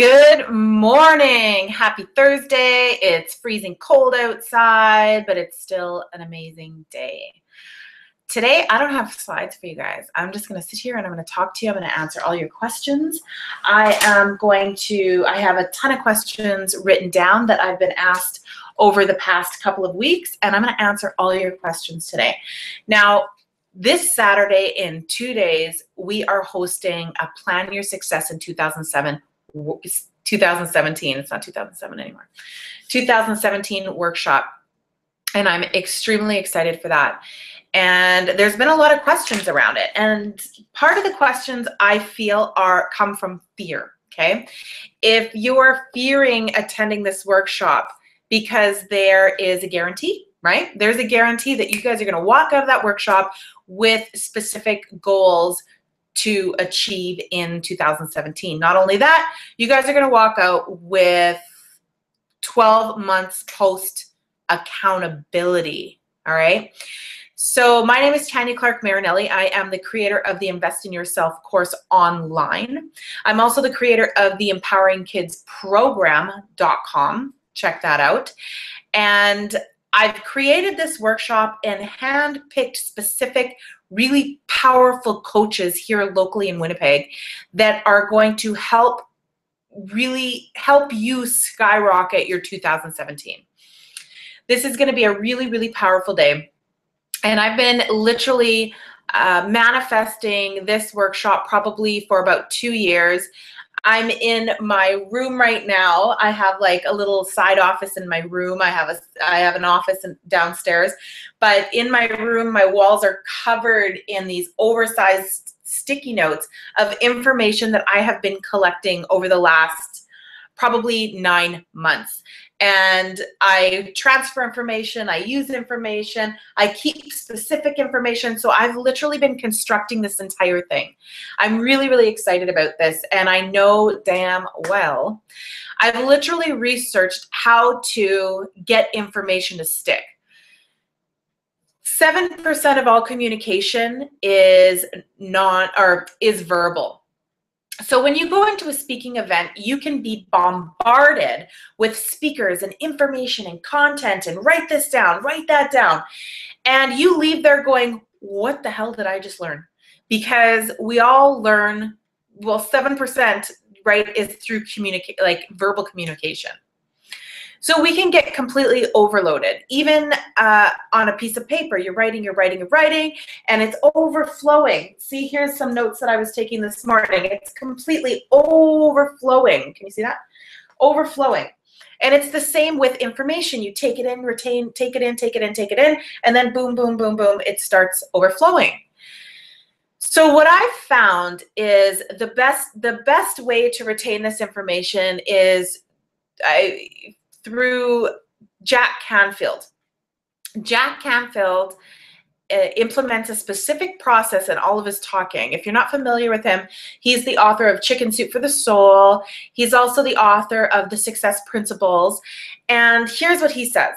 Good morning. Happy Thursday. It's freezing cold outside, but it's still an amazing day. Today, I don't have slides for you guys. I'm just going to sit here and I'm going to talk to you. I'm going to answer all your questions. I have a ton of questions written down that I've been asked over the past couple of weeks, and I'm going to answer all your questions today. Now, this Saturday in 2 days, we are hosting a Plan Your Success in 2017. It's not 2007 anymore. 2017 workshop. And I'm extremely excited for that. And there's been a lot of questions around it. And part of the questions I feel come from fear, okay? If you're fearing attending this workshop because there is a guarantee, right? There's a guarantee that you guys are gonna walk out of that workshop with specific goals to achieve in 2017. Not only that, you guys are gonna walk out with 12 months post accountability, all right? So my name is Tanya Clarke Marinelli. I am the creator of the Invest in Yourself course online. I'm also the creator of the EmpoweringKidsProgram.com. Check that out. And I've created this workshop and handpicked specific, really powerful coaches here locally in Winnipeg that are going to really help you skyrocket your 2017. This is gonna be a really, really powerful day. And I've been literally manifesting this workshop probably for about 2 years. I'm in my room right now. I have like a little side office in my room. I have an office downstairs. But in my room, my walls are covered in these oversized sticky notes of information that I have been collecting over the last probably 9 months. And I transfer information, I use information, I keep specific information. So I've literally been constructing this entire thing. I'm really, really excited about this. And I know damn well, I've literally researched how to get information to stick. 7% of all communication is verbal. So when you go into a speaking event, you can be bombarded with speakers and information and content and write this down, write that down. And you leave there going, what the hell did I just learn? Because we all learn, well, 7%, right, is through verbal communication. So we can get completely overloaded. Even on a piece of paper, you're writing, and it's overflowing. See, here's some notes that I was taking this morning. It's completely overflowing. Can you see that? Overflowing. And it's the same with information. You take it in, retain, take it in, and then boom, boom, boom, boom, it starts overflowing. So what I've found is the best way to retain this information is through Jack Canfield. Jack Canfield implements a specific process in all of his talking. If you're not familiar with him, he's the author of Chicken Soup for the Soul. He's also the author of The Success Principles. And here's what he says.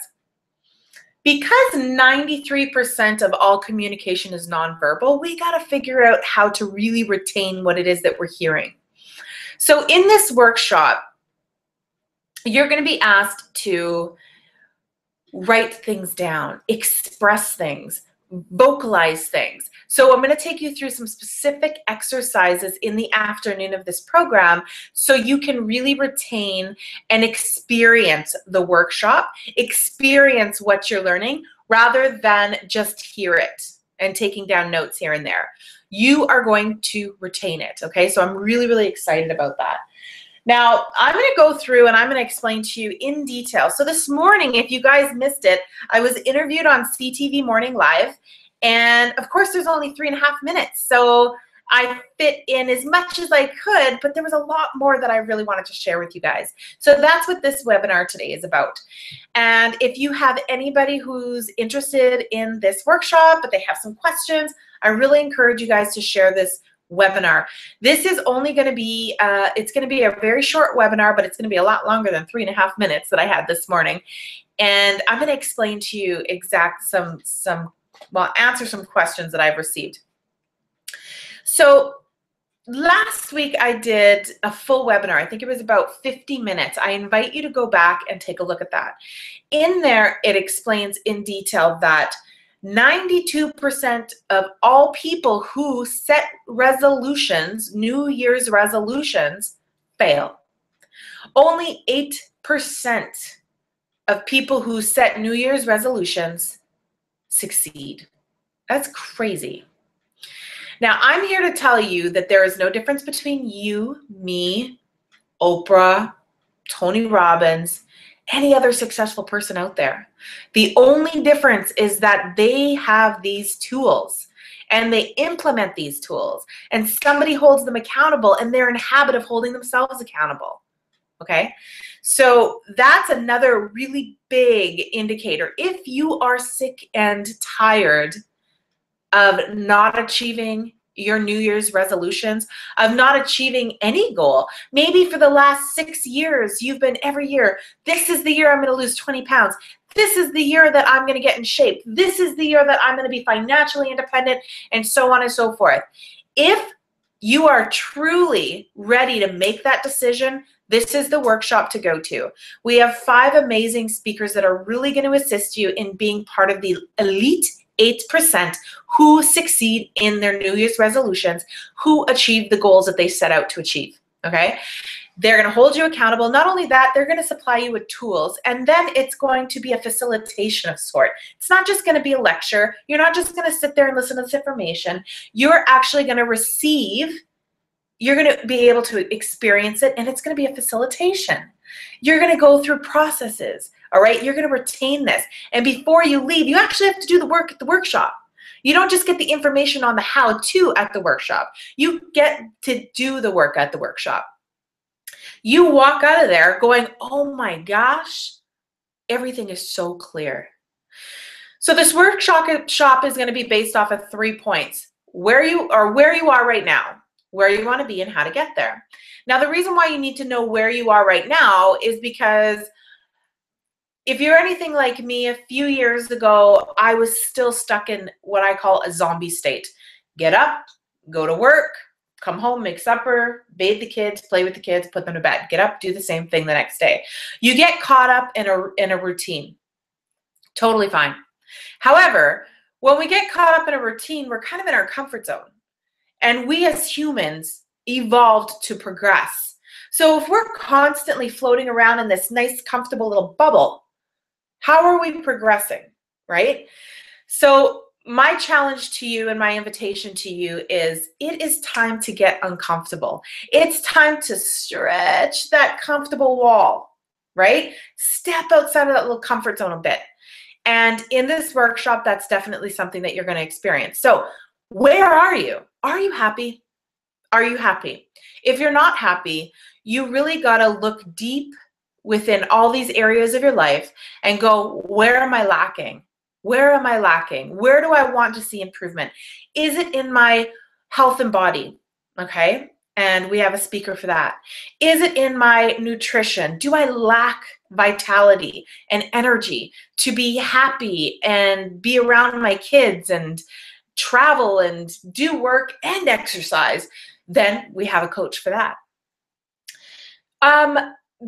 Because 93% of all communication is nonverbal, we gotta figure out how to really retain what it is that we're hearing. So in this workshop, you're going to be asked to write things down, express things, vocalize things. So I'm going to take you through some specific exercises in the afternoon of this program so you can really retain and experience the workshop, experience what you're learning rather than just hear it and taking down notes here and there. You are going to retain it, okay? So I'm really, really excited about that. Now, I'm going to go through and I'm going to explain to you in detail. So this morning, if you guys missed it, I was interviewed on CTV Morning Live. And of course, there's only 3.5 minutes. So I fit in as much as I could, but there was a lot more that I really wanted to share with you guys. So that's what this webinar today is about. And if you have anybody who's interested in this workshop, but they have some questions, I really encourage you guys to share this webinar. This is only going to be, it's going to be a very short webinar, but it's going to be a lot longer than 3.5 minutes that I had this morning. And I'm going to explain to you answer some questions that I've received. So Last week I did a full webinar. I think it was about 50 minutes. I invite you to go back and take a look at that. In there, it explains in detail that 92% of all people who set resolutions, New Year's resolutions, fail. Only 8% of people who set New Year's resolutions succeed. That's crazy. Now, I'm here to tell you that there is no difference between you, me, Oprah, Tony Robbins, any other successful person out there. The only difference is that they have these tools and they implement these tools and somebody holds them accountable and they're in the habit of holding themselves accountable. Okay, so that's another really big indicator. If you are sick and tired of not achieving your New Year's resolutions, of not achieving any goal. Maybe for the last 6 years, you've been every year, this is the year I'm gonna lose 20 pounds. This is the year that I'm gonna get in shape. This is the year that I'm gonna be financially independent, and so on and so forth. If you are truly ready to make that decision, this is the workshop to go to. We have 5 amazing speakers that are really gonna assist you in being part of the elite 8% who succeed in their New Year's resolutions, who achieve the goals that they set out to achieve, okay? They're gonna hold you accountable. Not only that, they're gonna supply you with tools, and then it's going to be a facilitation of sort. It's not just gonna be a lecture. You're not just gonna sit there and listen to this information. You're actually gonna receive, you're gonna be able to experience it, and it's gonna be a facilitation. You're gonna go through processes, all right? You're gonna retain this. And before you leave, you actually have to do the work at the workshop. You don't just get the information on the how-to at the workshop. You get to do the work at the workshop. You walk out of there going, oh my gosh, everything is so clear. So this workshop is gonna be based off of 3 points. Where you are right now, where you wanna be, and how to get there. Now, the reason why you need to know where you are right now is because if you're anything like me, a few years ago, I was still stuck in what I call a zombie state. Get up, go to work, come home, make supper, bathe the kids, play with the kids, put them to bed. Get up, do the same thing the next day. You get caught up in a routine. Totally fine. However, when we get caught up in a routine, we're kind of in our comfort zone. And we as humans evolved to progress. So if we're constantly floating around in this nice, comfortable little bubble, how are we progressing, right? So my challenge to you and my invitation to you is it is time to get uncomfortable. It's time to stretch that comfortable wall, right? Step outside of that little comfort zone a bit. And in this workshop, that's definitely something that you're going to experience. So where are you? Are you happy? Are you happy? If you're not happy, you really gotta look deep within all these areas of your life and go, where am I lacking? Where am I lacking? Where do I want to see improvement? Is it in my health and body? Okay, and we have a speaker for that. Is it in my nutrition? Do I lack vitality and energy to be happy and be around my kids and travel and do work and exercise? Then we have a coach for that.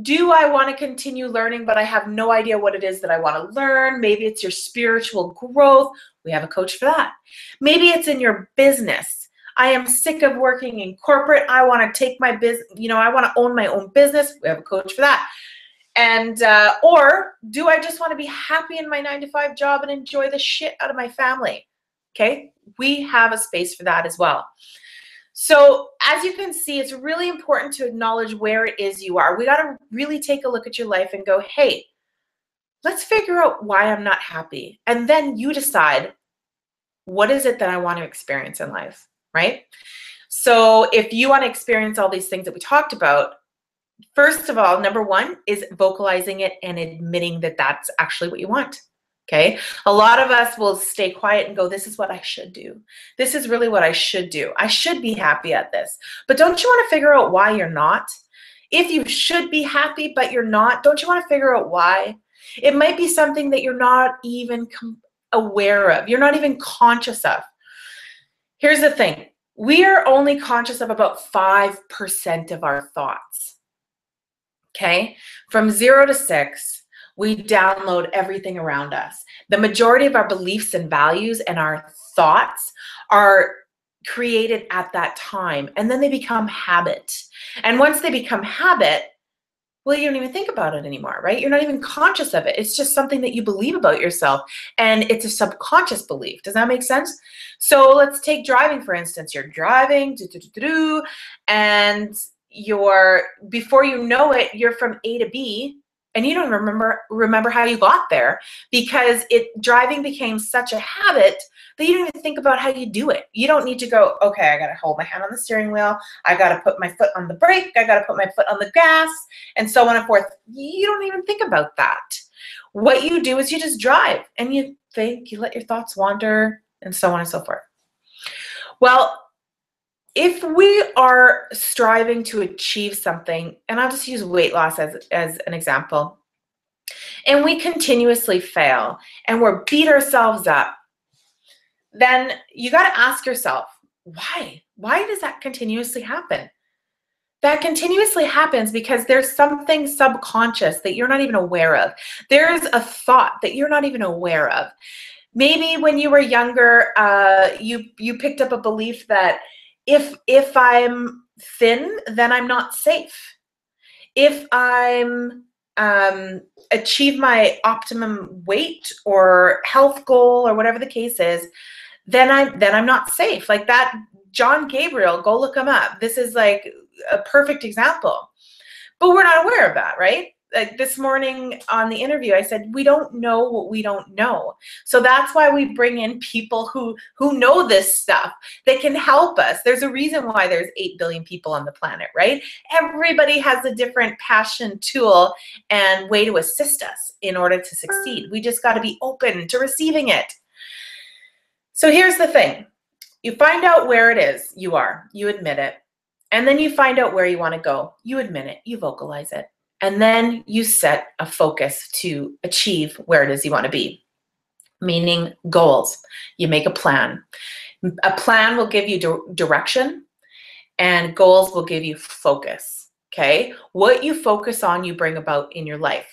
Do I want to continue learning, but I have no idea what it is that I want to learn? Maybe it's your spiritual growth. We have a coach for that. Maybe it's in your business. I am sick of working in corporate. I want to take my business, you know, I want to own my own business. We have a coach for that. And, or do I just want to be happy in my 9-to-5 job and enjoy the shit out of my family? Okay, we have a space for that as well. So as you can see, it's really important to acknowledge where it is you are. We gotta really take a look at your life and go, hey, let's figure out why I'm not happy. And then you decide, what is it that I want to experience in life, right? So if you want to experience all these things that we talked about, first of all, number one is vocalizing it and admitting that that's actually what you want. Okay, a lot of us will stay quiet and go, this is what I should do. This is really what I should do. I should be happy at this. But don't you want to figure out why you're not? If you should be happy but you're not, don't you want to figure out why? It might be something that you're not even aware of. You're not even conscious of. Here's the thing. we are only conscious of about 5% of our thoughts, okay? From 0 to 6, we download everything around us. The majority of our beliefs and values and our thoughts are created at that time, and then they become habit. And once they become habit, well, you don't even think about it anymore, right? You're not even conscious of it. It's just something that you believe about yourself, and it's a subconscious belief. Does that make sense? So let's take driving, for instance. You're driving, and you're, before you know it, you're from A to B, and you don't remember how you got there, because driving became such a habit that you don't even think about how you do it. You don't need to go, okay, I gotta hold my hand on the steering wheel, I gotta put my foot on the brake, I gotta put my foot on the gas, and so on and forth. You don't even think about that. What you do is you just drive, and you think, you let your thoughts wander, and so on and so forth. Well, if we are striving to achieve something, and I'll just use weight loss as an example, and we continuously fail and we're beat ourselves up, then you got to ask yourself, why? Why does that continuously happen? That continuously happens because there's something subconscious that you're not even aware of. There's a thought that you're not even aware of. Maybe when you were younger, you picked up a belief that if I'm thin, then I'm not safe. If I'm achieve my optimum weight or health goal or whatever the case is, then I'm not safe. Like that John Gabriel, go look him up. This is like a perfect example. But we're not aware of that, right? Like this morning on the interview, I said, we don't know what we don't know. So that's why we bring in people who know this stuff, that can help us. There's a reason why there's 8 billion people on the planet, right? Everybody has a different passion, tool, and way to assist us in order to succeed. We just got to be open to receiving it. So here's the thing. You find out where it is you are. You admit it. And then you find out where you want to go. You admit it. You vocalize it. And then you set a focus to achieve where it is you want to be, meaning goals. You make a plan. A plan will give you direction, and goals will give you focus, okay? What you focus on, you bring about in your life.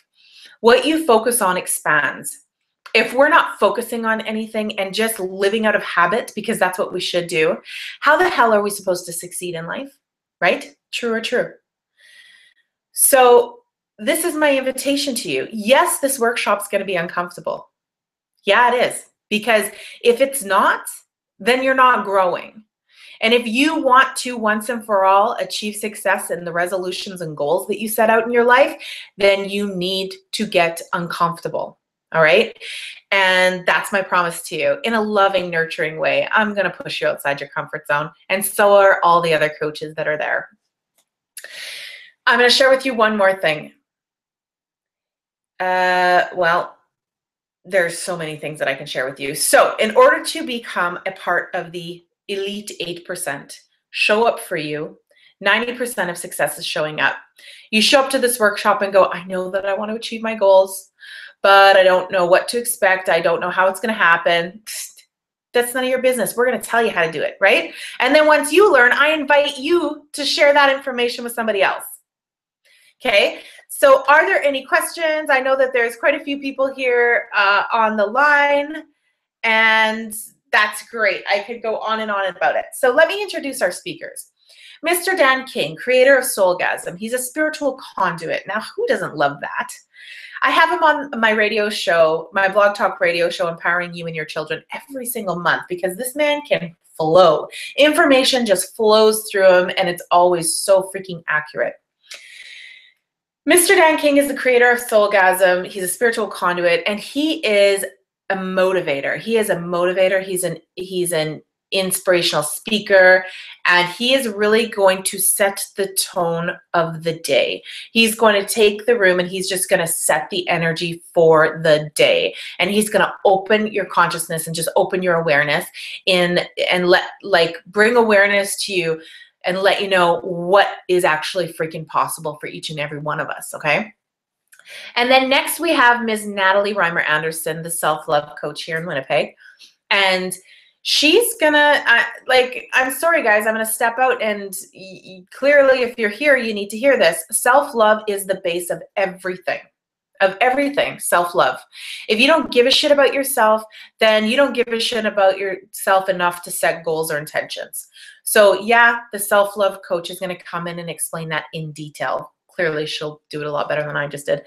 What you focus on expands. If we're not focusing on anything and just living out of habit, because that's what we should do, how the hell are we supposed to succeed in life, right? True or true? So this is my invitation to you. Yes, this workshop's going to be uncomfortable. Yeah, it is. Because if it's not, then you're not growing. And if you want to once and for all achieve success in the resolutions and goals that you set out in your life, then you need to get uncomfortable. All right? And that's my promise to you. In a loving, nurturing way, I'm going to push you outside your comfort zone. And so are all the other coaches that are there. I'm going to share with you one more thing. Well, there's so many things that I can share with you. So in order to become a part of the elite 8%, show up for you. 90% of success is showing up. You show up to this workshop and go, I know that I want to achieve my goals, but I don't know what to expect. I don't know how it's going to happen. That's none of your business. We're going to tell you how to do it, right? And then once you learn, I invite you to share that information with somebody else. Okay, so are there any questions? I know that there's quite a few people here on the line, and that's great. I could go on about it. So let me introduce our speakers. Mr. Dan King, creator of Soulgasm. He's a spiritual conduit. Now, who doesn't love that? I have him on my radio show, my blog talk radio show, Empowering You and Your Children, every single month, because this man can flow. Information just flows through him, and it's always so freaking accurate. Mr. Dan King is the creator of Soulgasm. He's a spiritual conduit, and he is a motivator. He is a motivator. He's an inspirational speaker, and he is really going to set the tone of the day. He's going to take the room, and he's just going to set the energy for the day, and he's going to open your consciousness and just open your awareness in and bring awareness to you, and let you know what is actually freaking possible for each and every one of us, okay? And then next we have Ms. Natalie Reimer-Anderson, the self-love coach here in Winnipeg. And she's gonna, I'm sorry guys, I'm gonna step out, and clearly if you're here, you need to hear this. Self-love is the base of everything. Self-love. If you don't give a shit about yourself, then you don't give a shit about yourself enough to set goals or intentions. So yeah, the self-love coach is going to come in and explain that in detail. Clearly she'll do it a lot better than I just did.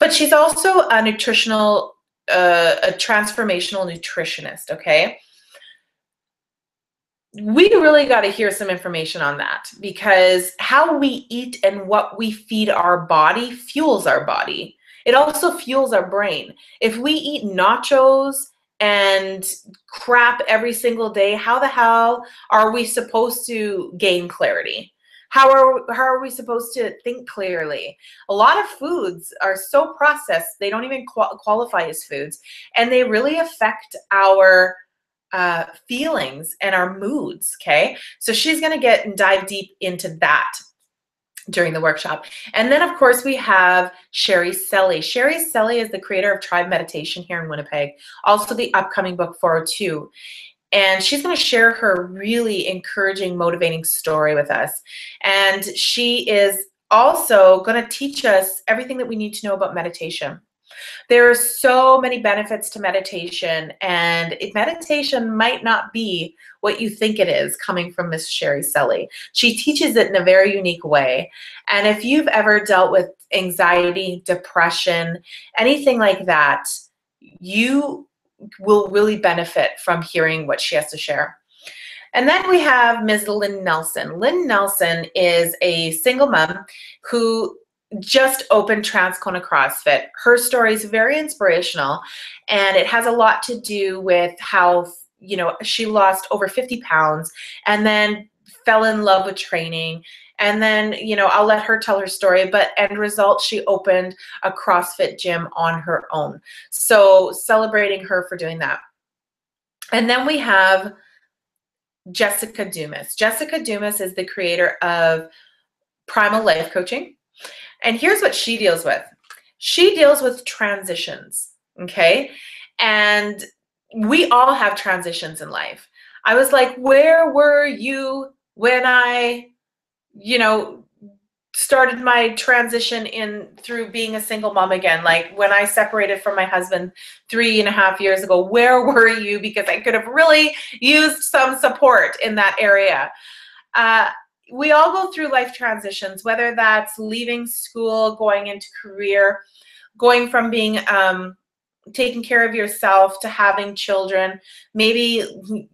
But she's also a nutritional, a transformational nutritionist, okay? We really got to hear some information on that, because how we eat and what we feed our body fuels our body. It also fuels our brain. If we eat nachos and crap every single day, how the hell are we supposed to gain clarity? How are we supposed to think clearly? A lot of foods are so processed, they don't even qualify as foods, and they really affect our feelings and our moods, okay? So she's gonna get and dive deep into that during the workshop. And then of course we have Sherry Selly. Sherry Selly is the creator of Tribe Meditation here in Winnipeg, also the upcoming book 402. And she's gonna share her really encouraging, motivating story with us. And she is also gonna teach us everything that we need to know about meditation. There are so many benefits to meditation, and meditation might not be what you think it is, coming from Miss Sherry Selly. She teaches it in a very unique way. And if you've ever dealt with anxiety, depression, anything like that, you will really benefit from hearing what she has to share. And then we have Ms. Lynn Nelson. Lynn Nelson is a single mom who just opened Transcona CrossFit. Her story is very inspirational, and it has a lot to do with how, you know, she lost over 50 pounds and then fell in love with training. And then, you know, I'll let her tell her story, but end result, she opened a CrossFit gym on her own. So celebrating her for doing that. And then we have Jessica Dumas. Jessica Dumas is the creator of Primal Life Coaching. And here's what she deals with. She deals with transitions, okay? And we all have transitions in life. I was like, where were you when I, you know, started my transition in through being a single mom again? Like when I separated from my husband 3.5 years ago, where were you? Because I could have really used some support in that area. We all go through life transitions, whether that's leaving school, going into career, going from being taking care of yourself to having children, maybe,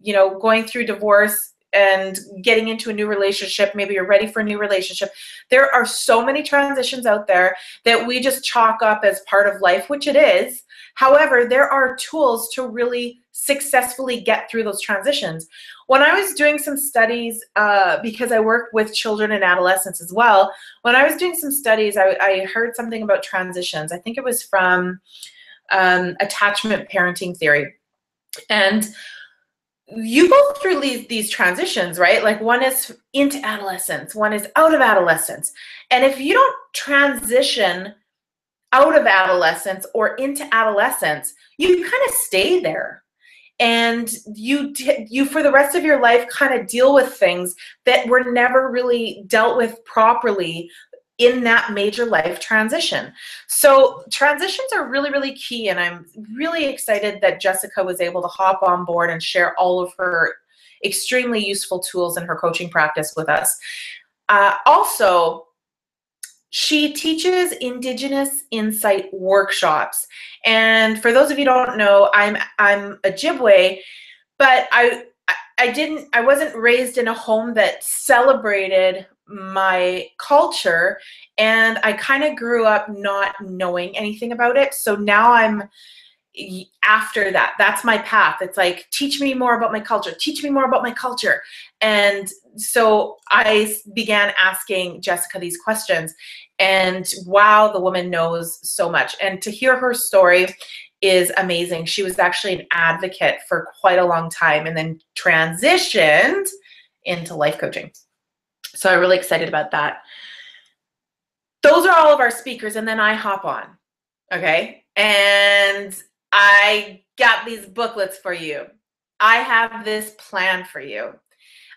you know, going through divorce and getting into a new relationship. Maybe you're ready for a new relationship. There are so many transitions out there that we just chalk up as part of life, which it is. However, there are tools to really successfully get through those transitions. When I was doing some studies, because I work with children and adolescents as well, when I was doing some studies, I heard something about transitions. I think it was from attachment parenting theory. And you go through these transitions, right? Like one is into adolescence, one is out of adolescence. And if you don't transition out of adolescence or into adolescence, you kind of stay there. And you for the rest of your life kind of deal with things that were never really dealt with properly in that major life transition. So transitions are really, really key, and I'm really excited that Jessica was able to hop on board and share all of her extremely useful tools in her coaching practice with us. Also, she teaches Indigenous Insight workshops. And for those of you who don't know, I'm Ojibwe, but I wasn't raised in a home that celebrated my culture, and I kind of grew up not knowing anything about it. So now I'm after that. That's my path. It's like, teach me more about my culture. Teach me more about my culture. And so I began asking Jessica these questions, and wow, the woman knows so much. And to hear her story is amazing. She was actually an advocate for quite a long time and then transitioned into life coaching. So I'm really excited about that. Those are all of our speakers, and then I hop on, okay? And I got these booklets for you. I have this plan for you.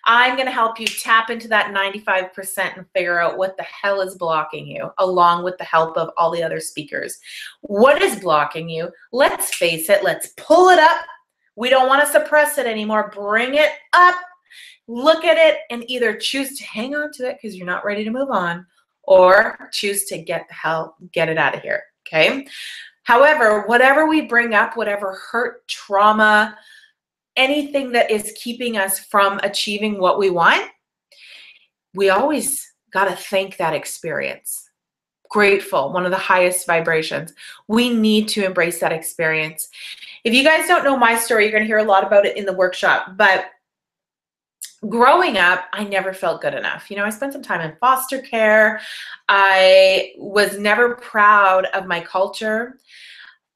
I'm going to help you tap into that 95% and figure out what the hell is blocking you, along with the help of all the other speakers. What is blocking you? Let's face it. Let's pull it up. We don't want to suppress it anymore. Bring it up. Look at it and either choose to hang on to it because you're not ready to move on, or choose to get the hell, get it out of here. Okay. However, whatever we bring up, whatever hurt, trauma, anything that is keeping us from achieving what we want, we always got to thank that experience. Grateful, one of the highest vibrations. We need to embrace that experience. If you guys don't know my story, you're going to hear a lot about it in the workshop, but growing up, I never felt good enough. You know, I spent some time in foster care. I was never proud of my culture,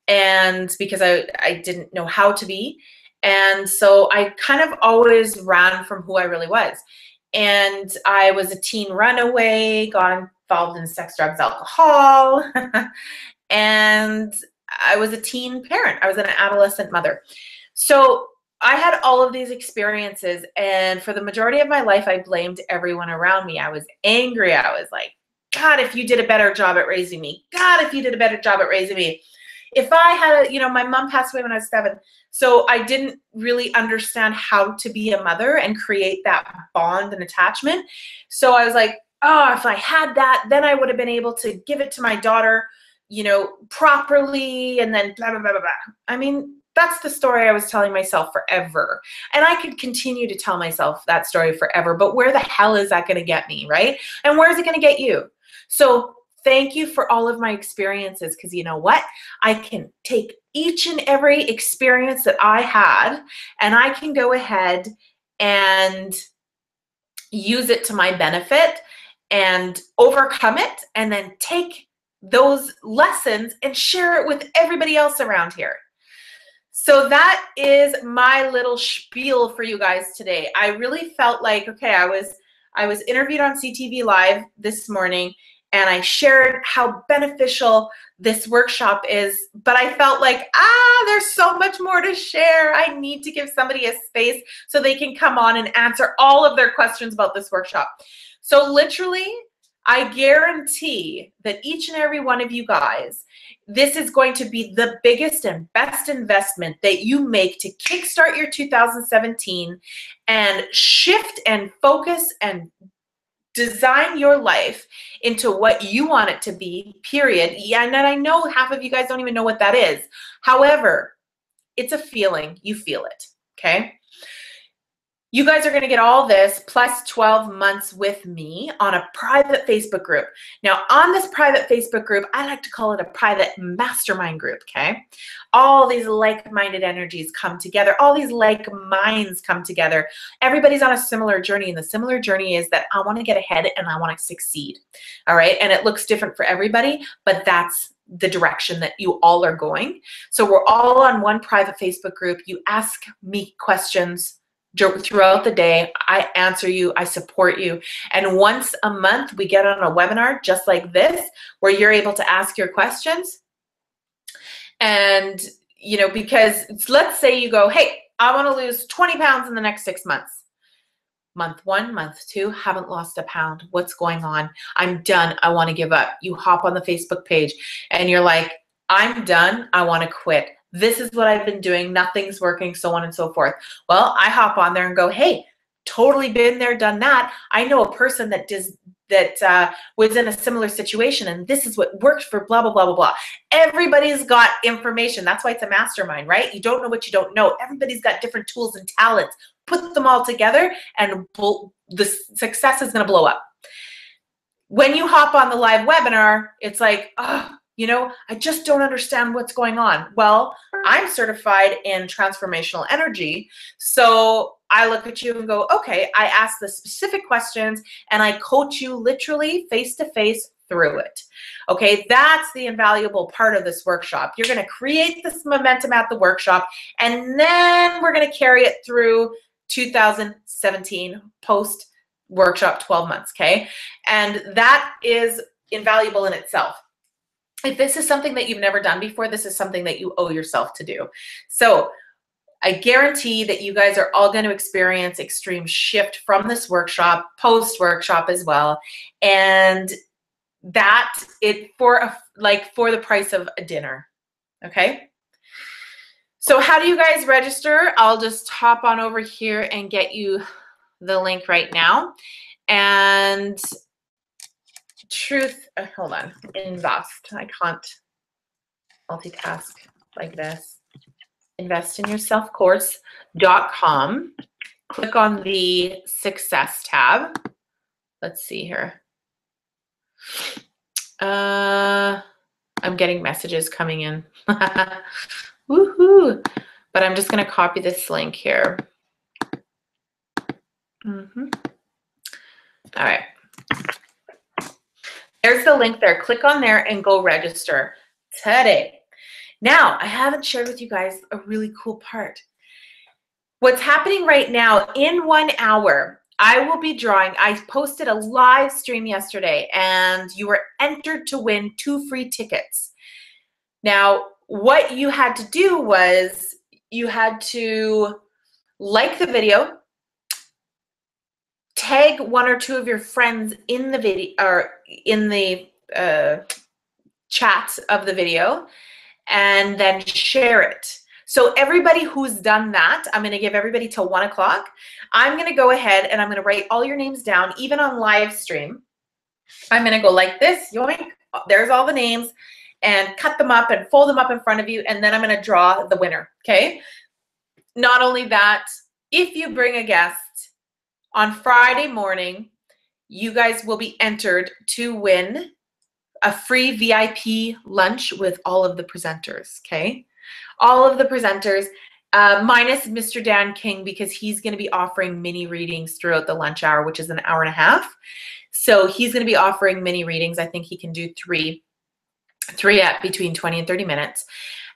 and because I didn't know how to be. And so I kind of always ran from who I really was. And I was a teen runaway, got involved in sex, drugs, alcohol. And I was a teen parent. I was an adolescent mother. So I had all of these experiences, and for the majority of my life, I blamed everyone around me. I was angry. I was like, God, if you did a better job at raising me. God, if you did a better job at raising me. If I had, you know, my mom passed away when I was 7, so I didn't really understand how to be a mother and create that bond and attachment. So I was like, oh, if I had that, then I would have been able to give it to my daughter, you know, properly, and then blah, blah, blah, blah, blah. I mean, that's the story I was telling myself forever. And I could continue to tell myself that story forever, but where the hell is that going to get me, right? And where is it going to get you? So thank you for all of my experiences, because you know what? I can take each and every experience that I had, and I can go ahead and use it to my benefit and overcome it, and then take those lessons and share it with everybody else around here. So that is my little spiel for you guys today. I really felt like, okay, I was interviewed on CTV Live this morning, and I shared how beneficial this workshop is, but I felt like, there's so much more to share. I need to give somebody a space so they can come on and answer all of their questions about this workshop. So literally, I guarantee that each and every one of you guys, this is going to be the biggest and best investment that you make to kickstart your 2017 and shift and focus and design your life into what you want it to be, period. Yeah, and I know half of you guys don't even know what that is. However, it's a feeling. You feel it, okay? You guys are going to get all this plus 12 months with me on a private Facebook group. Now, on this private Facebook group, I like to call it a private mastermind group, okay? All these like-minded energies come together. All these like minds come together. Everybody's on a similar journey, and the similar journey is that I want to get ahead and I want to succeed, all right? And it looks different for everybody, but that's the direction that you all are going. So we're all on one private Facebook group. You ask me questions throughout the day, I answer you, I support you. And once a month, we get on a webinar just like this, where you're able to ask your questions. And, you know, because let's say you go, hey, I want to lose 20 pounds in the next 6 months. Month 1, month 2, haven't lost a pound. What's going on? I'm done. I want to give up. You hop on the Facebook page and you're like, I'm done. I want to quit. This is what I've been doing. Nothing's working, so on and so forth. Well, I hop on there and go, hey, totally been there, done that. I know a person that was in a similar situation, and this is what worked for blah, blah, blah, blah, blah. Everybody's got information. That's why it's a mastermind, right? You don't know what you don't know. Everybody's got different tools and talents. Put them all together, and the success is going to blow up. When you hop on the live webinar, it's like, oh, you know, I just don't understand what's going on. Well, I'm certified in transformational energy. So I look at you and go, okay, I ask the specific questions and I coach you literally face to face through it. Okay, that's the invaluable part of this workshop. You're going to create this momentum at the workshop, and then we're going to carry it through 2017 post workshop 12 months. Okay, and that is invaluable in itself. If this is something that you've never done before, this is something that you owe yourself to do. So I guarantee that you guys are all going to experience extreme shift from this workshop, post-workshop as well. And that it for the price of a dinner. Okay. So how do you guys register? I'll just hop on over here and get you the link right now. And truth, hold on, invest. I can't multitask like this. investinyourselfcourse.com. Click on the success tab. Let's see here. I'm getting messages coming in. Woohoo! But I'm just going to copy this link here. All right. There's the link there. Click on there and go register today. Now, I haven't shared with you guys a really cool part. What's happening right now, in 1 hour, I will be drawing. I posted a live stream yesterday, and you were entered to win 2 free tickets. Now, what you had to do was you had to like the video, tag 1 or 2 of your friends in the video or in the chat of the video, and then share it. So everybody who's done that, I'm going to give everybody till 1 o'clock. I'm going to go ahead and I'm going to write all your names down, even on live stream. I'm going to go like this, yoink, there's all the names, and cut them up and fold them up in front of you, and then I'm going to draw the winner, okay? Not only that, if you bring a guest on Friday morning, you guys will be entered to win a free VIP lunch with all of the presenters, okay? All of the presenters, minus Mr. Dan King, because he's going to be offering mini readings throughout the lunch hour, which is an hour and a half. So he's going to be offering mini readings. I think he can do 3 at between 20 and 30 minutes.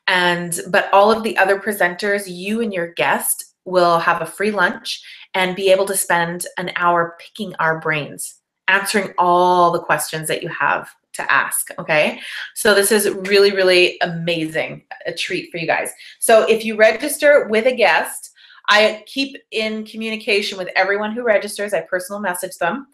But all of the other presenters, you and your guest will have a free lunch and be able to spend an hour picking our brains, answering all the questions that you have to ask, okay? So this is really, really amazing, a treat for you guys. So if you register with a guest, I keep in communication with everyone who registers. I personal message them,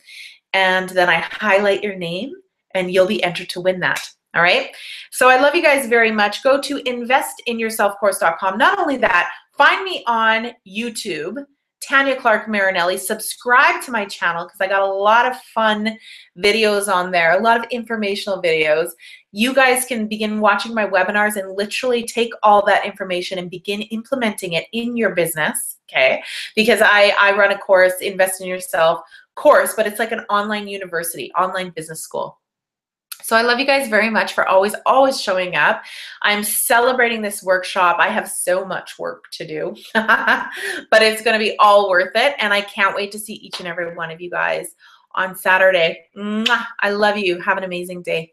and then I highlight your name, and you'll be entered to win that. All right. So I love you guys very much. Go to investinyourselfcourse.com. Not only that, find me on YouTube, Tanya Clarke Marinelli. Subscribe to my channel because I got a lot of fun videos on there, a lot of informational videos. You guys can begin watching my webinars and literally take all that information and begin implementing it in your business, okay? Because I run a course, Invest in Yourself course, but it's like an online university, online business school. So I love you guys very much for always, always showing up. I'm celebrating this workshop. I have so much work to do, but it's going to be all worth it. And I can't wait to see each and every one of you guys on Saturday. Mwah! I love you. Have an amazing day.